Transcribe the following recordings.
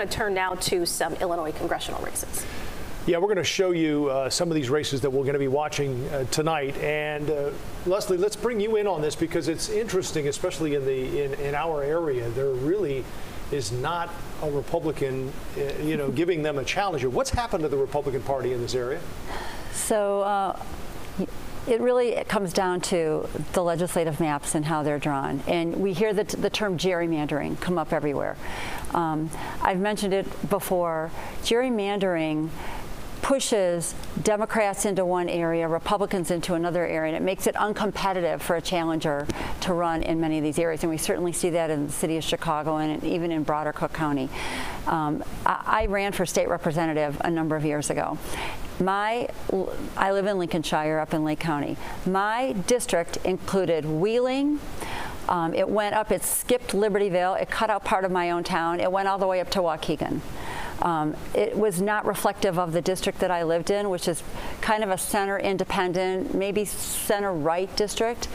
want to turn now to some Illinois congressional races. Yeah, we're going to show you some of these races that we're going to be watching tonight. And Leslie, let's bring you in on this because it's interesting, especially in our area. There really is not a Republican, you know, giving them a challenger. What's happened to the Republican Party in this area? So it really comes down to the legislative maps and how they're drawn. And we hear the term gerrymandering come up everywhere. I've mentioned it before. Gerrymandering pushes Democrats into one area, Republicans into another area, and it makes it uncompetitive for a challenger to run in many of these areas. And we certainly see that in the city of Chicago and even in broader Cook County. I ran for state representative a number of years ago. I live in Lincolnshire, up in Lake County. My district included Wheeling. It went up, it skipped Libertyville, it cut out part of my own town, it went all the way up to Waukegan. It was not reflective of the district that I lived in, which is kind of a center independent, maybe center right district.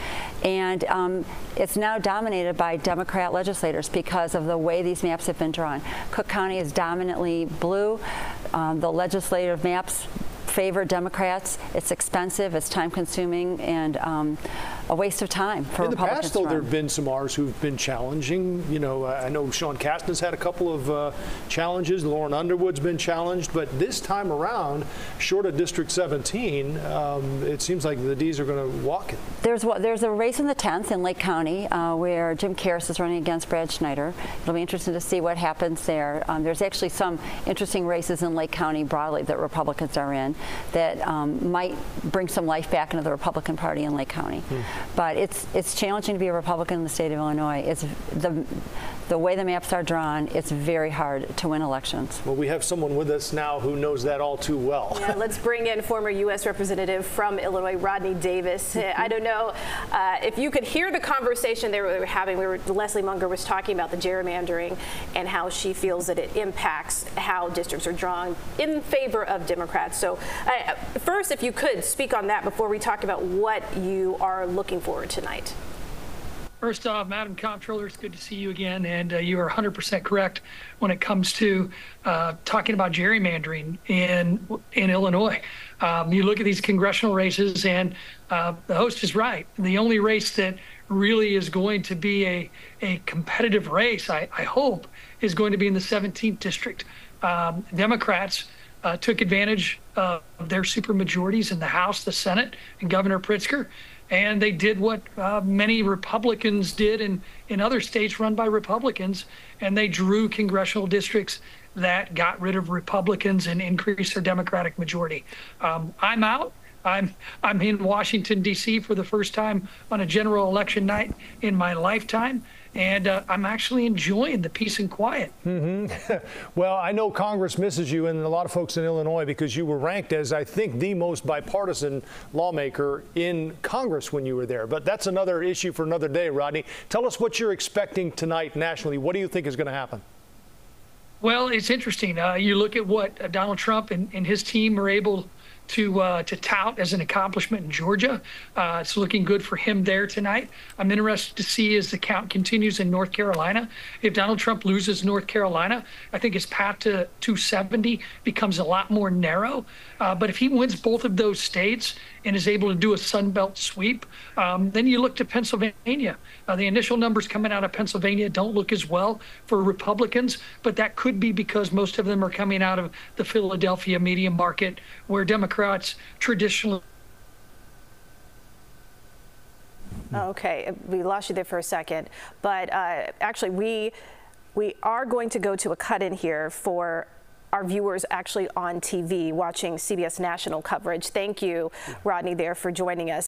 And it's now dominated by Democrat legislators because of the way these maps have been drawn. Cook County is dominantly blue. The legislative maps favor Democrats. It's expensive, it's time-consuming, and a waste of time for Republicans. In the past, though, there have been some R's who've been challenging. You know, I know Sean Castan's had a couple of challenges. Lauren Underwood's been challenged. But this time around, short of District 17, it seems like the D's are going to walk it. There's a race in the 10th in Lake County where Jim Karras is running against Brad Schneider. It'll be interesting to see what happens there. There's actually some interesting races in Lake County broadly that Republicans are in that might bring some life back into the Republican Party in Lake County. But it's challenging to be a Republican in the state of Illinois. It's the way the maps are drawn, it's very hard to win elections. Well, we have someone with us now who knows that all too well. Yeah, let's bring in former U.S. Representative from Illinois, Rodney Davis. I don't know if you could hear the conversation they were having. Leslie Munger was talking about the gerrymandering and how she feels that it impacts how districts are drawn in favor of Democrats. So first, if you could speak on that before we talk about what you are looking forward tonight. First off, Madam Comptroller, it's good to see you again, and you are 100% correct when it comes to talking about gerrymandering in Illinois. You look at these congressional races, and the host is right. The only race that really is going to be a competitive race, I hope, is going to be in the 17th district. Democrats took advantage of their supermajorities in the House, the Senate, and Governor Pritzker. And they did what many Republicans did in other states run by Republicans, and they drew congressional districts that got rid of Republicans and increased their Democratic majority. I'm out. I'm in Washington, D.C. for the first time on a general election night in my lifetime. And I'm actually enjoying the peace and quiet. Well, I know Congress misses you and a lot of folks in Illinois because you were ranked as, I think, the most bipartisan lawmaker in Congress when you were there. But that's another issue for another day, Rodney. Tell us what you're expecting tonight nationally. What do you think is going to happen? Well, it's interesting. You look at what Donald Trump and his team are able to tout as an accomplishment in Georgia. It's looking good for him there tonight. I'm interested to see as the count continues in North Carolina. If Donald Trump loses North Carolina, I think his path to 270 becomes a lot more narrow. But if he wins both of those states and is able to do a Sunbelt sweep, then you look to Pennsylvania. The initial numbers coming out of Pennsylvania don't look as well for Republicans, but that could be because most of them are coming out of the Philadelphia media market where Democrats traditionally. Okay, we lost you there for a second, but actually we are going to go to a cut in here for our viewers actually on TV watching CBS national coverage. Thank you, Rodney, there for joining us.